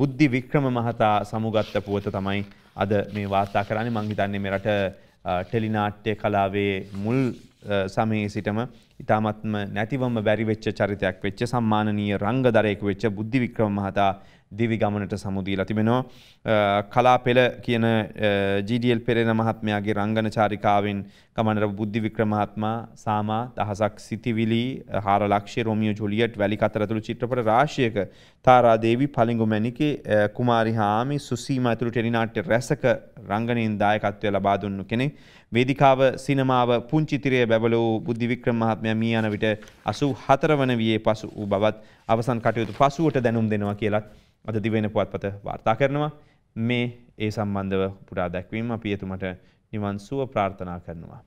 බුද්ධි වික්‍රම මහතා සමුගත්ත පුවත තමයි අද මේ වාර්තා කරන්නේ. මම හිතන්නේ මේ රට ටෙලිනාට්‍ය කලාවේ මුල් සමයේ සිටම ඉතාමත්ම නැතිවම බැරි වෙච්ච චරිතයක් වෙච්ච සම්මානීය රංගදරයෙක් වෙච්ච බුද්ධි වික්‍රම මහතා දිවි ගමනට සමුදීලා තිබෙනවා. කලාපෙළ කියන GDL පෙරේන මහත්මයාගේ රංගන චාරිකාවෙන් කමනර බුද්ධි වික්‍රම මහත්මයා සාමා දහසක් සිටිවිලි 4 ලක්ෂ රොමියෝ ජුලියට් වැලි කතර ඇතුළු චිත්‍රපට රාශියක තාරා දේවි පලිඟු මැණිකේ කුමාරි හාමි සුසීමා ඇතුළු ටෙලිනාට්‍ය රැසක රංගනයෙන් දායකත්වය ලබා දුන්නු කෙනෙක්. වේදිකාව සිනමාව පුංචි තිරයේ බැබළූ බුද්ධි වික්‍රම මහත්මයා මී යන විට 84 වන වියේ පසු වූ බවත් අවසන් කටයුතු පසුවට දැනුම් දෙනවා කියලා අද දිවෙන පුවත්පත වාර්තා කරනවා. මේ ඒ සම්බන්ධව පුරා දැක්වීම අපි එතුමට නිවන් සුව ප්‍රාර්ථනා කරනවා.